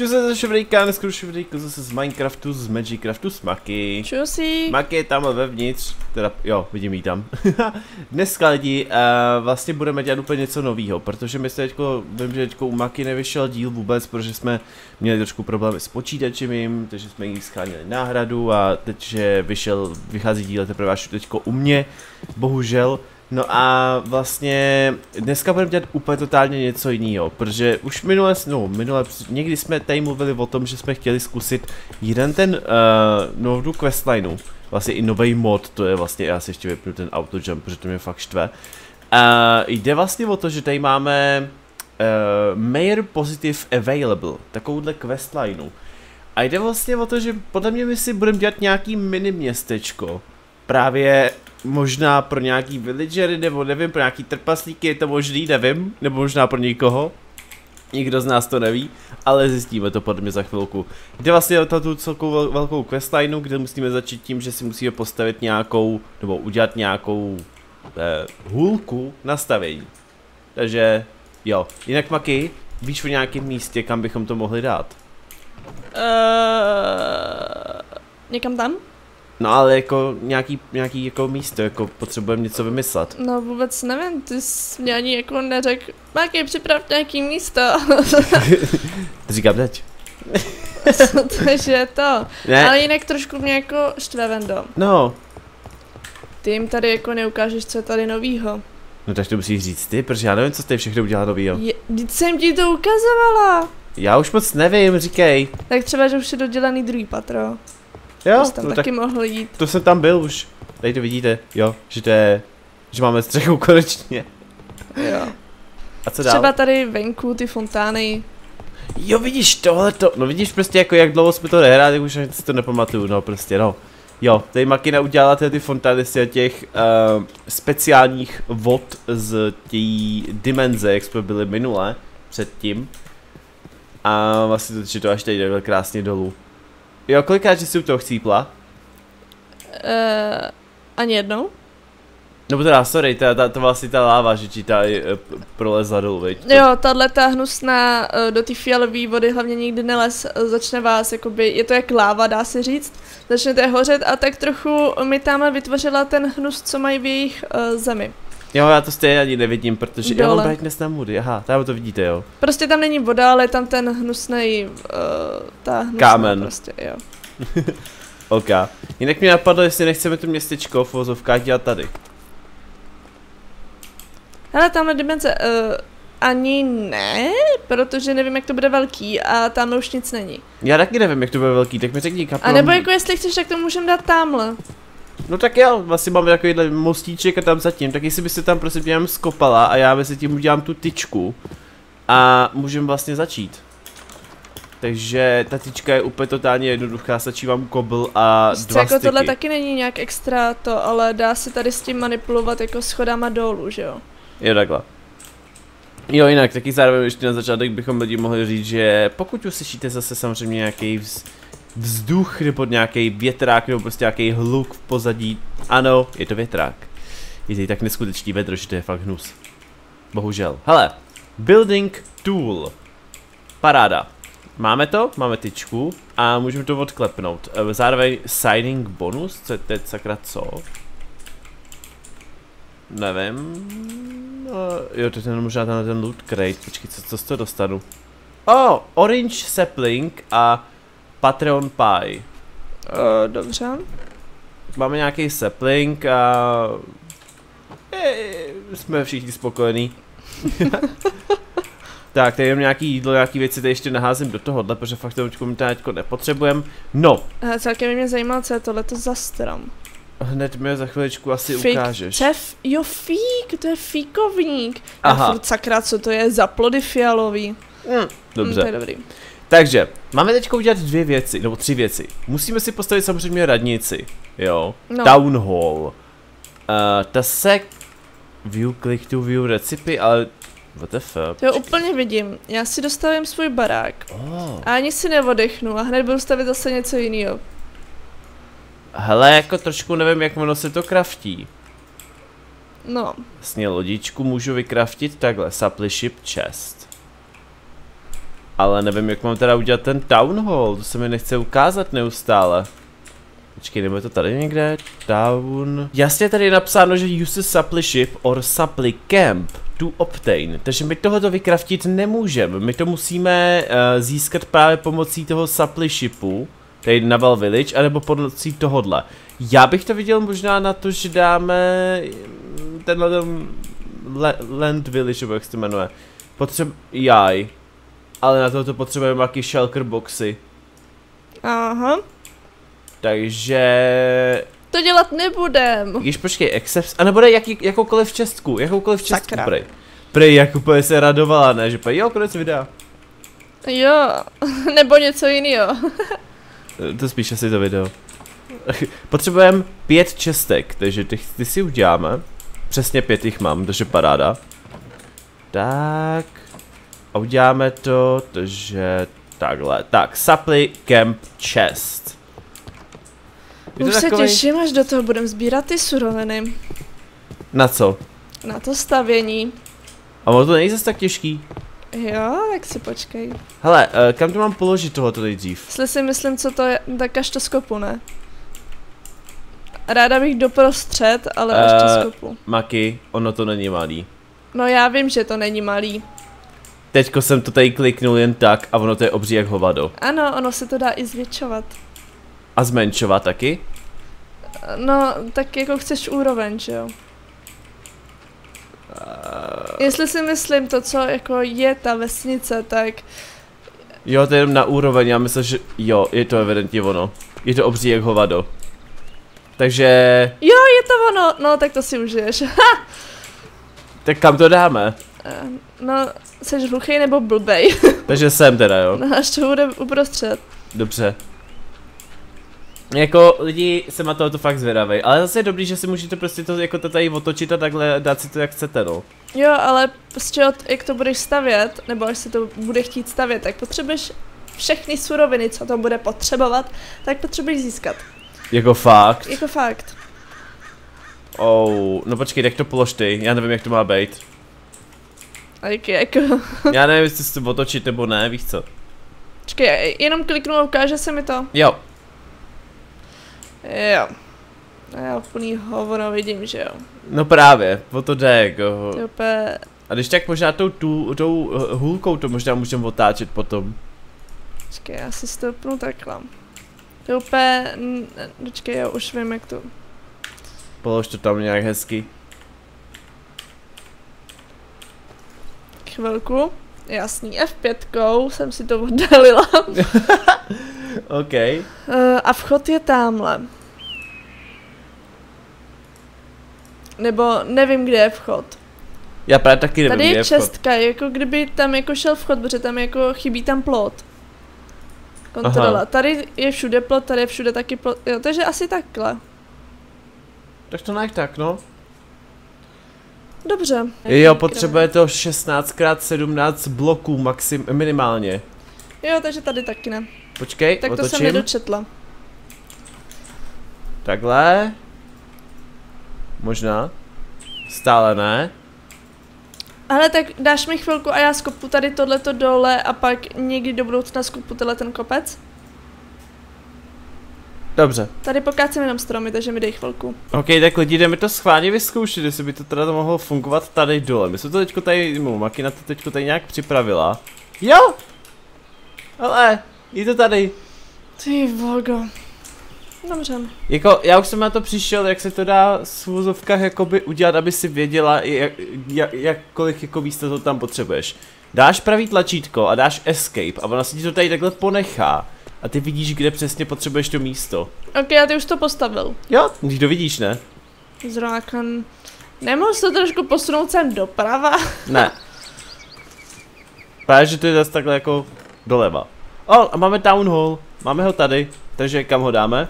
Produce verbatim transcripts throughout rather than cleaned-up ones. Čau se zase Švejka, dneska už Švejka zase z Minecraftu, z Magicraftu, z Maki. Čusí. Maki je tam vevnitř, teda jo, vidím ji tam. Dneska lidi uh, vlastně budeme dělat úplně něco nového, protože my se teďko, vím, že teďko u Maki nevyšel díl vůbec, protože jsme měli trošku problémy s počítačem jim, takže jsme jim schánili náhradu a teď, že vyšel, vychází díl teprve až teďko u mě, bohužel. No a vlastně dneska budeme dělat úplně totálně něco jiného, protože už minule, no minule, někdy jsme tady mluvili o tom, že jsme chtěli zkusit jeden ten uh, novou questlineu, vlastně i nový mod, to je vlastně, já si ještě vypnu ten autojump, protože to mě fakt štve. Uh, jde vlastně o to, že tady máme uh, Mayor Positive Available, takovouhle questlineu. A jde vlastně o to, že podle mě my si budeme dělat nějaký mini městečko, právě možná pro nějaký villagery, nebo nevím, pro nějaký trpaslíky je to možný, nevím, nebo možná pro někoho. Nikdo z nás to neví, ale zjistíme to podle mě za chvilku. Jde vlastně o tu celkou velkou questlineu, kde musíme začít tím, že si musíme postavit nějakou, nebo udělat nějakou eh, hůlku na stavění. Takže jo, jinak Maki, víš o nějakém místě, kam bychom to mohli dát? Uh, někam tam? No ale jako nějaký, nějaký jako místo, jako potřebujeme něco vymyslet. No vůbec nevím, ty jsi mě ani jako neřekl, Maki, připrav nějaký místo. Říkám teď. Takže je to, ne. Ale jinak trošku mě jako štve vendo. No. Ty jim tady jako neukážeš, co je tady novýho. No tak to musíš říct ty, protože já nevím, co jste všechno udělala novýho. Vždyť jsem ti to ukazovala. Já už moc nevím, říkej. Tak třeba, že už je dodělaný druhý patro. Jo, to, no taky tak, mohl jít. To jsem tam byl už. Tady to vidíte, jo, že to je, že máme střechu konečně. Jo. A co dál? Třeba tady venku ty fontány. Jo, vidíš tohleto, no vidíš prostě jako jak dlouho jsme to nehráli, tak už si to nepamatuju, no prostě no. Jo, tady Makina udělala ty fontány z těch uh, speciálních vod z té dimenze, jak jsme byli minule, předtím. A vlastně to, že to až tady jde krásně dolů. Jo, kolikrát jsi u toho chcípla? Uh, ani jednou. Nebo teda, sorry, ta, ta, to vlastně ta láva, že ti ta uh, prolezla dolů, viď? Jo, tahle ta hnusná uh, do té fialové vody hlavně nikdy nelez, uh, začne vás, jakoby, je to jak láva, dá se říct, začnete hořet a tak trochu mi tam vytvořila ten hnus, co mají v jejich uh, zemi. Jo, já to stejně ani nevidím, protože já mám brightness na moody, aha, tam to vidíte, jo. Prostě tam není voda, ale je tam ten hnusnej, uh, ta hnusná kámen. Prostě, jo. OK. Jinak mi napadlo, jestli nechceme to městečko v vozovkách dělat tady. Hele, tamhle dimenze, uh, ani ne, protože nevím, jak to bude velký a tamhle už nic není. Já taky nevím, jak to bude velký, tak mi řekni kaplan. A nebo jako jestli chceš, tak to můžeme dát tamhle. No tak jo, vlastně máme takovýhle mostíček a tam zatím, tak jestli by se tam prostě jenom skopala a já mezi tím udělám tu tyčku a můžeme vlastně začít. Takže ta tyčka je úplně totálně jednoduchá, stačí vám kobl a Vždyť dva jako styky. Tohle taky není nějak extra to, ale dá se tady s tím manipulovat jako schodama dolů, že jo? Jo takhle. Jo jinak, taky zároveň ještě na začátek bychom lidi mohli říct, že pokud uslyšíte zase samozřejmě nějaký vz... vzduch nebo nějaký větrák nebo prostě nějaký hluk v pozadí. Ano, je to větrák. Je to tak neskutečný vedro, že to je fakt hnus. Bohužel. Hele, building tool. Paráda. Máme to, máme tyčku a můžeme to odklepnout. Zároveň signing bonus, co je teď sakra co? Nevím. Jo, to je ten možná ten, ten loot crate. Počkej, co, co z toho dostanu? Oh, orange sapling a Patreon pie. Uh, dobře. Máme nějaký sapling a Jej, jsme všichni spokojení. Tak, tady jenom nějaký jídlo, nějaký věci, tady ještě naházím do tohohle, protože fakt to mi teďko nepotřebujeme. No. Uh, celkem mě zajímá, co je tohleto za strom. Hned mi za chviličku asi fík ukážeš. Čef, jo fík, to je fíkovník. Aha. A furt sakra, co to je za plody fialový. Mm, dobře. Mm, to je dobrý. Takže, máme teďka udělat dvě věci, nebo tři věci. Musíme si postavit samozřejmě radnici, jo, no. Town hall. Uh, ta sec... View, click to view, recipe, ale... What the fuck? Jo, úplně vidím, já si dostavím svůj barák. Oh. A ani si neodechnu a hned budu stavit zase něco jiného. Hele, jako trošku nevím, jak ono se to kraftí. No. Vlastně lodičku můžu vykraftit takhle, supply ship chest. Ale nevím, jak mám teda udělat ten town hall, to se mi nechce ukázat neustále. Počkej, nebo je to tady někde? Town... Jasně, tady je napsáno, že use supply ship or supply camp to obtain. Takže my tohoto vykraftit nemůžeme, my to musíme uh, získat právě pomocí toho supply shipu. Tady Naval Village, anebo pomocí tohodle. Já bych to viděl možná na to, že dáme... Tenhle ten... Le, Land Village, nebo jak se to jmenuje. Potřeb... Jaj. Ale na tohoto potřebujeme nějaký shulker boxy. Aha. Takže... To dělat nebudem. Když počkej, except... A nebude jaký, jakoukoliv čestku, jakoukoliv čestku, prej. Prej, jak úplně se radovala, ne? Že prej, jo, konec videa. Jo, nebo něco jiného. To spíš asi to video. Potřebujeme pět čestek, takže ty, ty si uděláme. Přesně pět jich mám, takže paráda. Tak. A uděláme to, takže takhle. Tak, supply camp chest. Je Už takový... se těším, až do toho budeme sbírat ty suroviny. Na co? Na to stavění. A ono to není zase tak těžký. Jo, tak si počkej. Hele, kam to mám položit tohoto nejdřív? Jestli si myslím, co to je, tak až to skopu, ne? Ráda bych doprostřed, ale uh, až to skopu. Maki, ono to není malý. No já vím, že to není malý. Teďko jsem to tady kliknul jen tak a ono to je obří jak hovado. Ano, ono se to dá i zvětšovat. A zmenšovat taky? No, tak jako chceš úroveň, že jo? Uh... Jestli si myslím to, co jako je ta vesnice, tak... Jo, to je jenom na úroveň, já myslím, že jo, je to evidentně ono. Je to obří jak hovado. Takže... Jo, je to ono, no tak to si užiješ. Tak kam to dáme? Uh, no, seš hluchej nebo blbej. Takže sem teda, jo? No, až to bude uprostřed. Dobře. Jako lidi se na tohoto fakt zvědavej, ale zase je dobrý, že si můžete prostě to jako to tady otočit a takhle dát si to jak chcete, no. Jo, ale z čeho, jak to budeš stavět, nebo až si to bude chtít stavět, tak potřebuješ všechny suroviny, co to bude potřebovat, tak potřebuješ získat. Jako fakt? Jako fakt. Oh, no počkej, jak to polož ty, já nevím, jak to má být. Jak jako... Já nevím, jestli si to otočit nebo ne, víš co. Počkej, jenom kliknu a ukáže se mi to. Jo. Jo. A já úplný hovno vidím, že jo. No právě, o to jde jako. Jope. A když tak možná tou, tou, tou hůlkou to možná můžeme otáčet potom. Počkej, já si stopnu takhle. To úplně... Počkej, já už vím, jak to... Polož to tam nějak hezky. Chvilku. Jasný, F pět jsem si to oddalila. OK. Uh, a vchod je tamhle. Nebo nevím, kde je vchod. Já právě taky nevím, tady je čestka, vchod. Jako kdyby tam jako šel vchod, protože tam jako chybí tam plot. Kontrola. Aha. Tady je všude plot, tady je všude taky plot, jo, takže asi takhle. Tak to nech tak, no. Dobře. Jo, potřebuje to šestnáct krát sedmnáct bloků maxim, minimálně. Jo, takže tady taky ne. Počkej, tak otočím. To jsem nedočetla. Takhle. Možná. Stále ne. Ale tak dáš mi chvilku a já skopu tady tohleto dole a pak někdy do budoucna skopu tenhle ten kopec. Dobře. Tady pokácím jenom stromy, takže mi dej chvilku. OK, tak lidi, jdeme to schválně vyzkoušet, jestli by to teda to mohlo fungovat tady dole. My jsme to teďko tady, Maki na to teďko tady nějak připravila. Jo! Ale, je to tady. Ty volgo. Dobře. Jako, já už jsem na to přišel, jak se to dá v uvozovkách jakoby udělat, aby si věděla, jak, jak, jak kolik jako místa to tam potřebuješ. Dáš pravý tlačítko a dáš escape a ona si ti to tady takhle ponechá. A ty vidíš, kde přesně potřebuješ to místo. OK, a ty už to postavil. Jo, když to vidíš, ne? Zrákan. Nemohl se to trošku posunout sem doprava? Ne. Právě, že to je zase takhle jako doleva. O, a máme town hall. Máme ho tady, takže kam ho dáme?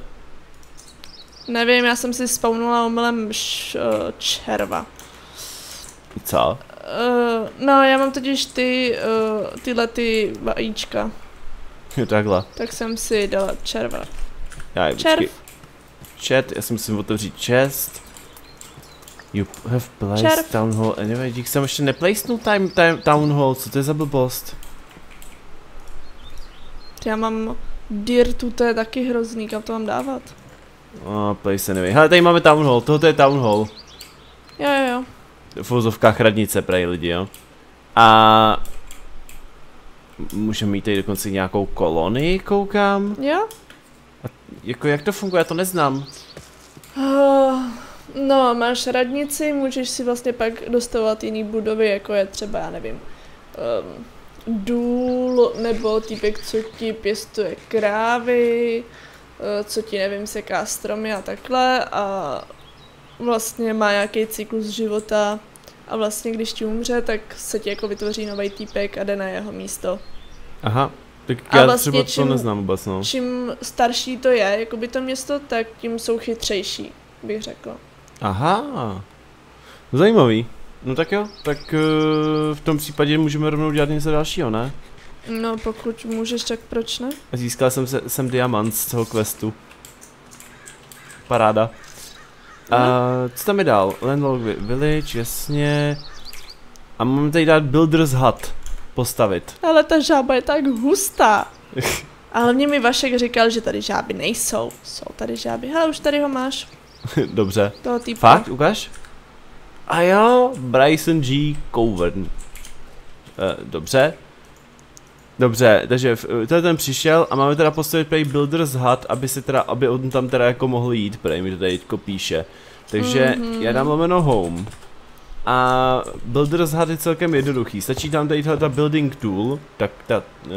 Nevím, já jsem si spawnula omylem červa. Co? Uh, no, já mám totiž ty, uh, tyhle ty vajíčka. Jo, takhle. Tak jsem si dala červa. Já, červ. Čet, já si musím otevřít chest. You have placed červ. Town hall anyway. Dík jsem ještě neplacnul time, time, town hall, co to je za blbost? Já mám dirtu, to je taky hrozný, kam to mám dávat? A tady se neví. Hele, tady máme town hall, tohoto je town hall. Jo, jo, jo. V uvozovkách radnice prej lidi, jo. A můžeme mít tady dokonce nějakou kolonii, koukám. Jo. A jako jak to funguje, já to neznám. Oh, no, máš radnici, můžeš si vlastně pak dostavovat jiný budovy, jako je třeba, já nevím, um, důl, nebo týpek, co ti pěstuje krávy, co ti, nevím, seká stromy a takhle a vlastně má nějaký cyklus života a vlastně když ti umře, tak se ti jako vytvoří nový týpek a jde na jeho místo. Aha, tak já vlastně třeba čím, to neznám vůbec, no. Čím starší to je, jako by to město, tak tím jsou chytřejší, bych řekla. Aha, zajímavý. No tak jo, tak uh, v tom případě můžeme rovnou dělat něco dalšího, ne? No pokud můžeš, tak proč ne? Získal jsem, se, jsem diamant z toho questu. Paráda. No. A co tam je dál? Landlock Village, jasně. A mám tady dát Builder's Hut. Postavit. Ale ta žába je tak hustá. Ale mě mi Vašek říkal, že tady žáby nejsou. Jsou tady žáby. Hele, už tady ho máš. Dobře. Toho týpu. Fakt? Ukaž? A jo, Bryson G. Covern. E, dobře. Dobře, takže tady ten přišel a máme teda postavit prej Builder's Hut, aby se teda, aby on tam teda jako mohl jít, prej mi to tady jako píše. Takže mm-hmm. já dám lomeno home. A Builder's Hut je celkem jednoduchý, stačí tam tady ta building tool, tak ta uh,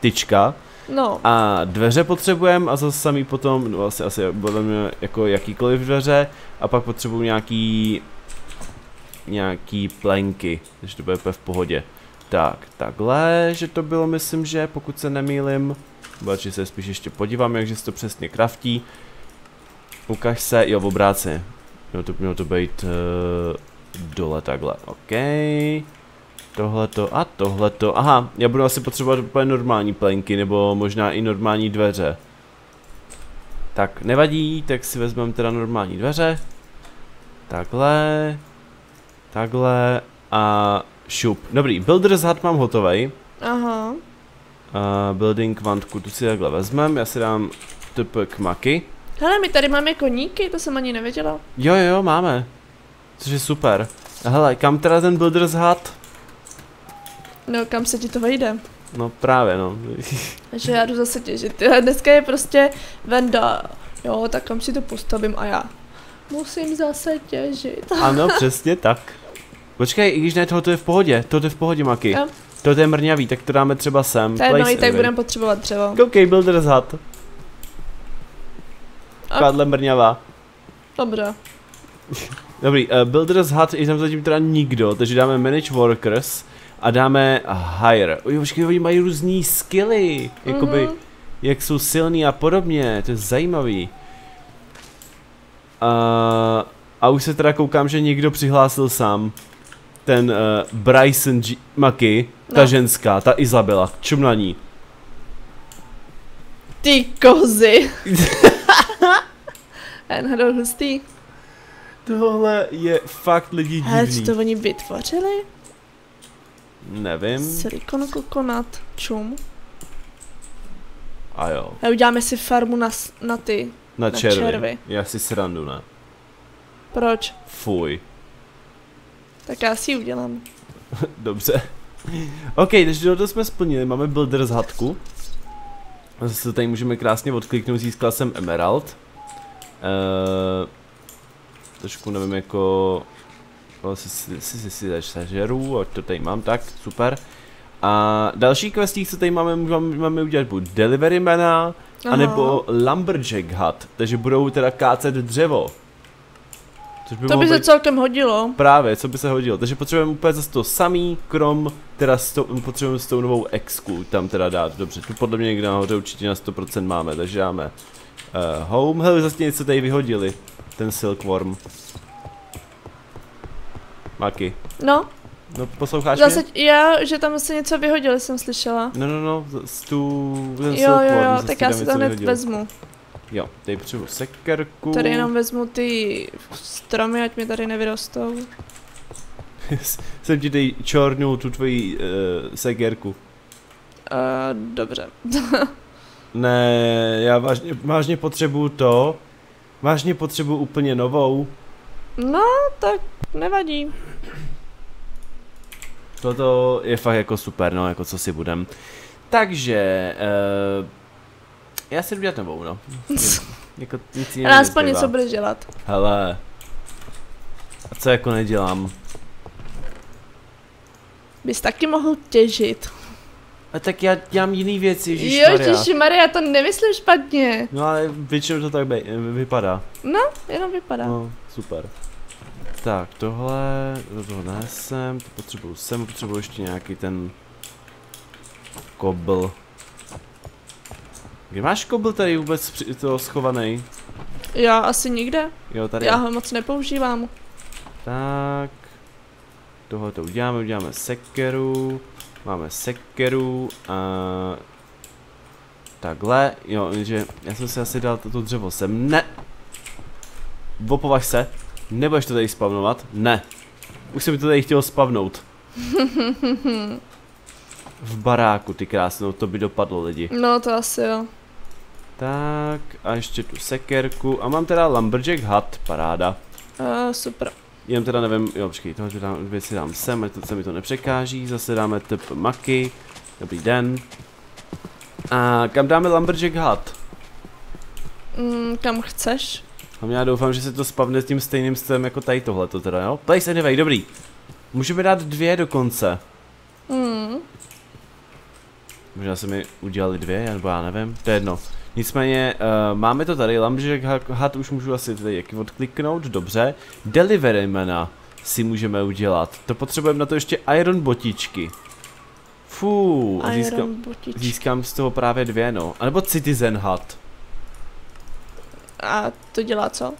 tyčka. No. A dveře potřebujeme a zase samý potom, no asi, asi jako jakýkoliv dveře a pak potřebuju nějaký, nějaký plenky, takže to bude v pohodě. Tak, takhle, že to bylo, myslím, že pokud se nemýlim, radši se spíš ještě podívám, jakže se to přesně kraftí. Ukaž se, jo, v obráci. Mělo to, mělo to být uh, dole takhle, ok. Tohleto a tohleto, aha, já budu asi potřebovat úplně normální plenky, nebo možná i normální dveře. Tak, nevadí, tak si vezmeme teda normální dveře. Takhle, takhle a šup. Dobrý, Builder's Hut mám hotovej. Aha. Uh, building kvantku, tu si takhle vezmem, já si dám typ k Maki. Hele, my tady máme koníky, to jsem ani nevěděla. Jo, jo, máme. Což je super. Hele, kam teda ten Builder's Hut? No, kam se ti to vejde? No právě, no. Takže já jdu zase těžit. Dneska je prostě venda. Jo, tak kam si to postavím a já musím zase těžit. Ano, přesně tak. Počkej, i když ne, tohoto je v pohodě, tohoto je v pohodě, Maki. No. Tohoto je mrňavý, tak to dáme třeba sem. To je no, i tak budeme potřebovat dřevo. Koukej, Builder's Hut. Kladle mrňavá. Dobrá. Dobrý, uh, Builder's Hut je tam zatím teda nikdo, takže dáme Manage Workers. A dáme hire. Uj, počkej, oni mají různý skilly, jakoby, mm-hmm. jak jsou silní a podobně, to je zajímavý. Uh, a už se teda koukám, že někdo přihlásil sám. Ten uh, Bryson G. Maki, ta no. ženská, ta Izabela, čum na ní. Ty kozy. Enhadol hustý. Tohle je fakt lidi divný. Ale co to oni vytvořili? Nevím. Silikon, kokonat, čum. A jo. A uděláme si farmu na, na ty. Na, na červy. červy. Já si srandu, ne. Proč? Fuj. Tak já si ji udělám. Dobře. Ok, takže to jsme splnili. Máme Builder's Hutku. Zase tady můžeme krásně odkliknout. Získal jsem emerald. Eee, trošku nevím jako... Si, si, si, si sežeru, a to tady mám, tak, super. A další questík, co tady máme, máme, máme udělat, buď Delivery Mana, anebo Lumberjack's Hut, takže budou teda kácet dřevo. Což by to by být... se celkem hodilo. Právě, co by se hodilo, takže potřebujeme úplně zase to samý, krom, teda s to, potřebujeme s tou novou exku tam teda dát, dobře, tu podle mě někde nahoře určitě na sto procent máme, takže dáme uh, home, hele, zase něco tady vyhodili, ten silkworm. Maki. No. No posloucháš Zase mě? Já, že tam se něco vyhodili, jsem slyšela. No, no, no, z tu... Jo, jo, jo, tak já si to hned vezmu. Jo, tady přijdu sekerku. Tady jenom vezmu ty stromy, ať mi tady nevyrostou. Jsem ti tady čornul tu tvoji uh, sekerku. Uh, dobře. Ne, já vážně, vážně potřebuju to. Vážně potřebuju úplně novou. No, tak nevadí. Toto je fakt jako super, no, jako co si budem. Takže, uh, já si jdu dělat novou, no. Jako nic jiného. Aspoň něco budeš dělat. Hele. A co jako nedělám? Bys taky mohl těžit. A tak já dělám jiný věci, ježišmarja. Jo, ježišmarja, já to nemyslím špatně. No ale většinou to tak vypadá. No, jenom vypadá. No, super. Tak, tohle, do toho nesem, to potřebuju sem, potřebuju ještě nějaký ten kobl. Kde máš kobl tady vůbec toho schovaný? Já asi nikde. Jo, tady. Já ho moc nepoužívám. Tak, tohle to uděláme, uděláme sekeru. Máme sekeru a takhle, jo, že já jsem si asi dal toto dřevo sem, ne! Opovaž se, nebudeš to tady spavnovat, ne! Už jsem mi to tady chtěl spavnout. V baráku, ty krásnou, to by dopadlo lidi. No to asi jo. Tak, a ještě tu sekerku, a mám teda Lumberjack Hut, paráda. Uh, super. Jenom teda nevím, jo, počkej, tohle věci dám sem, ať se mi to nepřekáží, zase dáme tip Maki, dobrý den. A kam dáme Lumberjack Hut? Mm, kam chceš. A já doufám, že se to spavne s tím stejným stem jako tady tohleto teda, jo? Place anyway, dobrý. Můžeme dát dvě dokonce. Mm. Možná se mi udělali dvě, nebo já nevím, to je jedno. Nicméně, uh, máme to tady, Lumberjack Hut už můžu asi tady jaký odkliknout, dobře. Delivery Mana si můžeme udělat, to potřebujeme na to ještě iron botičky. Fuu, a získám, získám z toho právě dvě, no. A nebo Citizen Hut. A to dělá co?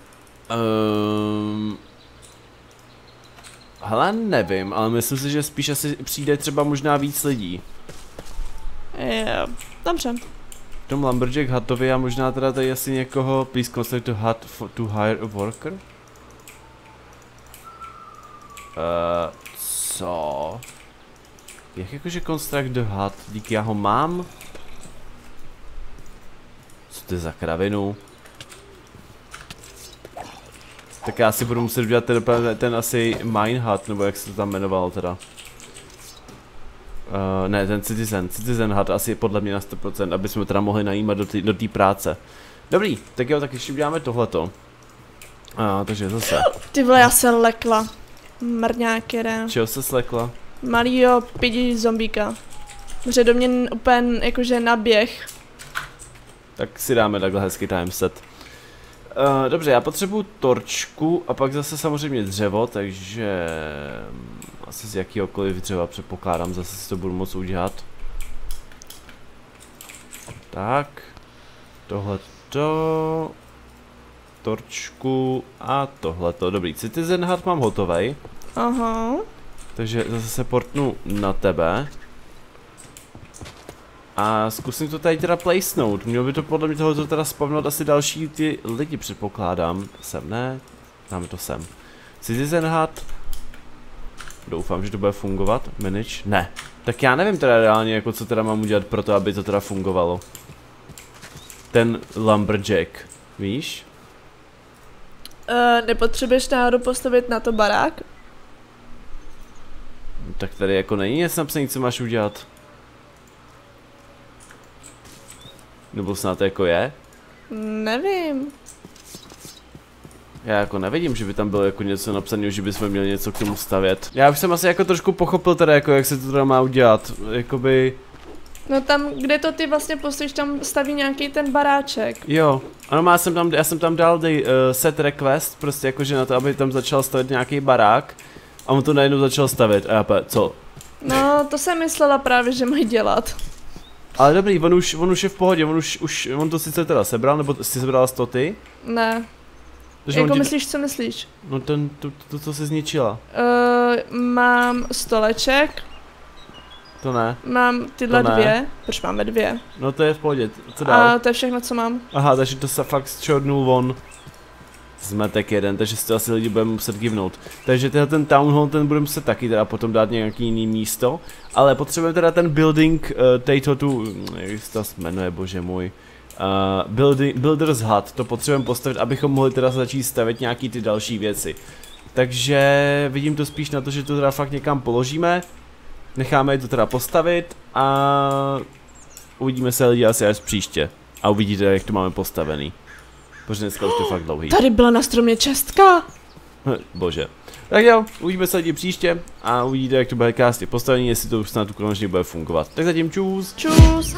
Um, hele, nevím, ale myslím si, že spíš asi přijde třeba možná víc lidí. Jo, dobře. V tom Lumberjack Hutovi a možná teda tady asi někoho, please construct a hut for, to hire a worker? Uh, co? Jak jakože construct a hut? Díky, já ho mám? Co to je za kravinu? Tak já si budu muset udělat ten, ten asi Mine Hut, nebo jak se to tam jmenovalo teda. Uh, ne, ten Citizen, Citizen Hut asi je podle mě na sto procent, aby jsme teda mohli najímat do té práce. Dobrý, tak jo, tak ještě uděláme tohleto. Uh, takže zase. Ty vole, já se lekla. Mrňák jeden. Čeho se slekla? Malýho pidi zombíka. Že do mě úplně jakože naběh. Tak si dáme takhle hezký timeset. Uh, dobře, já potřebuju torčku a pak zase samozřejmě dřevo, takže... Asi z jakýhokoliv dřeva předpokládám, zase si to budu moc udělat. Tak, tohleto, torčku a tohleto. Dobrý, Citizen Hut mám hotovej. Aha. Takže zase se portnu na tebe. A zkusím to tady teda placenout. Mělo by to podle mě tohoto teda spavnout asi další ty lidi, předpokládám. Sem ne, dáme to sem. Citizen Hut. Doufám, že to bude fungovat. Manage? Ne. Tak já nevím teda reálně, jako co teda mám udělat pro to, aby to teda fungovalo. Ten Lumberjack. Víš? Uh, nepotřebuješ náhodou postavit na to barák? Tak tady jako není nic napsaný, co máš udělat. Nebo snad to jako je? Nevím. Já jako nevidím, že by tam bylo jako něco napsaného, že bychom měli něco k tomu stavět. Já už jsem asi jako trošku pochopil teda jako jak se to teda má udělat, jakoby... No tam, kde to ty vlastně poslíš, tam staví nějaký ten baráček. Jo, ano má, já jsem tam, já jsem tam dal dej, uh, set request, prostě jakože na to, aby tam začal stavět nějaký barák. A on to najednou začal stavět, a já pe, co? No, to jsem myslela právě, že mají dělat. Ale dobrý, on už, on už je v pohodě, on už, už, on to sice teda sebral, nebo jsi sebrala to ty? Ne. Jako ti... myslíš, co myslíš? No ten, to, to, to, co jsi zničila. Uh, mám stoleček. To ne. Mám tyhle to dvě. Ne. Proč máme dvě? No to je v pohodě, co dál? A to je všechno, co mám. Aha, takže to se fakt zčodnul von. zmetek jeden, takže si to asi lidi budeme muset givnout. Takže teda ten town hall, ten budeme muset taky teda potom dát nějaký jiný místo. Ale potřebujeme teda ten building, uh, tejto tu, jak se to jmenuje, bože můj. Uh, building, Builder's Hut, to potřebujeme postavit, abychom mohli teda začít stavět nějaký ty další věci. Takže vidím to spíš na to, že to teda fakt někam položíme. Necháme je to teda postavit a uvidíme se lidi asi až příště. A uvidíte, jak to máme postavený. Protože dneska už to je fakt dlouhý. Tady byla na stromě čestka. Bože. Tak jo, uvidíme se lidi příště a uvidíte, jak to bude krásně postavený, jestli to už snad konečně bude fungovat. Tak zatím čus. Čus.